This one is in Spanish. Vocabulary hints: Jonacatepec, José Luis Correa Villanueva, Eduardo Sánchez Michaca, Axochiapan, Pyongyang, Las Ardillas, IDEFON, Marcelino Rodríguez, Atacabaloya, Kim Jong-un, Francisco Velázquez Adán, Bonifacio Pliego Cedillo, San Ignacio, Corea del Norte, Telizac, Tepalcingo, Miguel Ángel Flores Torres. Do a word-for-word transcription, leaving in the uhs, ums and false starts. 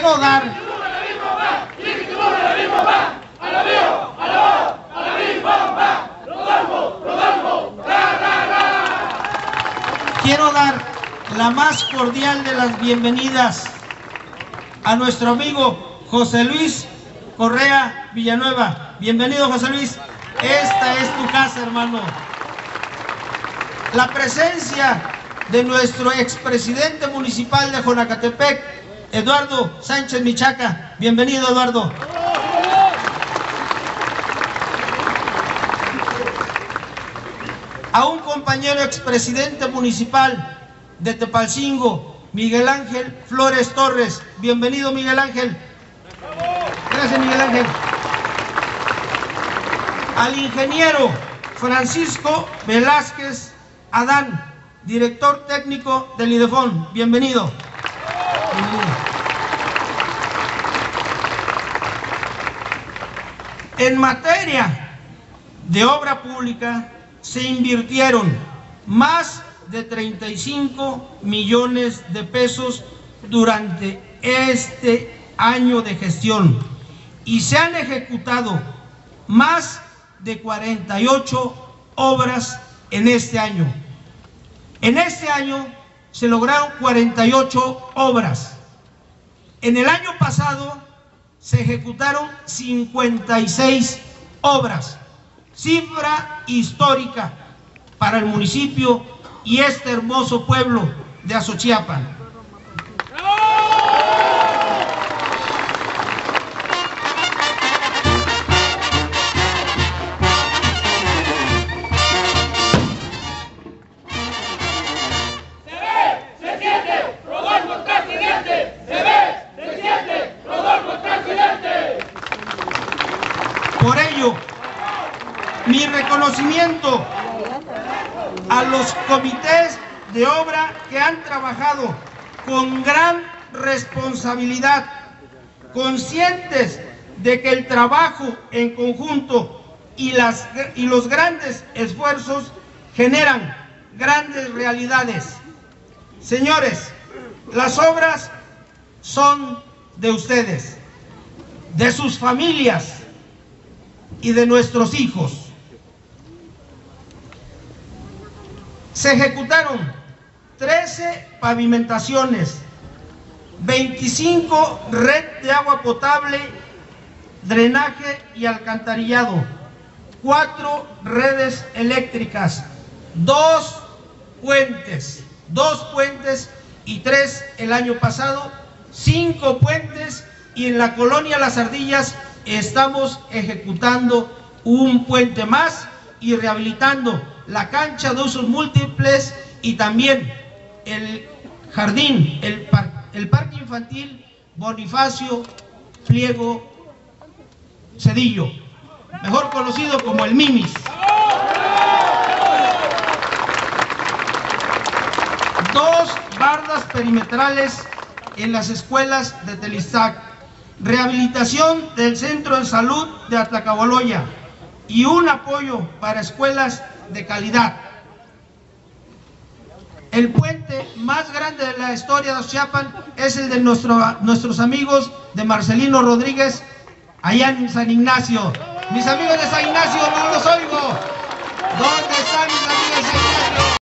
quiero dar. Quiero dar la más cordial de las bienvenidas a nuestro amigo José Luis Correa Villanueva. Bienvenido, José Luis. Esta es tu casa, hermano. La presencia de nuestro expresidente municipal de Jonacatepec, Eduardo Sánchez Michaca. Bienvenido, Eduardo. A un compañero expresidente municipal de Tepalcingo, Miguel Ángel Flores Torres. Bienvenido, Miguel Ángel. Gracias, Miguel Ángel. Al ingeniero Francisco Velázquez Adán, director técnico del IDEFON. Bienvenido. Bienvenido. En materia de obra pública se invirtieron más de treinta y cinco millones de pesos durante este año de gestión y se han ejecutado más de cuarenta y ocho obras en este año. En este año se lograron cuarenta y ocho obras. En el año pasado se ejecutaron cincuenta y seis obras, cifra histórica para el municipio y este hermoso pueblo de Axochiapan. Mi reconocimiento a los comités de obra que han trabajado con gran responsabilidad, conscientes de que el trabajo en conjunto y, las, y los grandes esfuerzos generan grandes realidades. Señores, las obras son de ustedes, de sus familias y de nuestros hijos. Se ejecutaron trece pavimentaciones, veinticinco red de agua potable, drenaje y alcantarillado, cuatro redes eléctricas, dos puentes, dos puentes y tres el año pasado, cinco puentes, y en la colonia Las Ardillas estamos ejecutando un puente más y rehabilitando la cancha de usos múltiples y también el jardín, el, par, el parque infantil Bonifacio Pliego Cedillo, mejor conocido como el Mimis. Dos bardas perimetrales en las escuelas de Telizac, rehabilitación del centro de salud de Atacabaloya y un apoyo para escuelas de calidad. El puente más grande de la historia de Axochiapan es el de nuestro, nuestros amigos de Marcelino Rodríguez allá en San Ignacio. Mis amigos de San Ignacio, no los oigo. ¿Dónde están mis amigos de San Ignacio?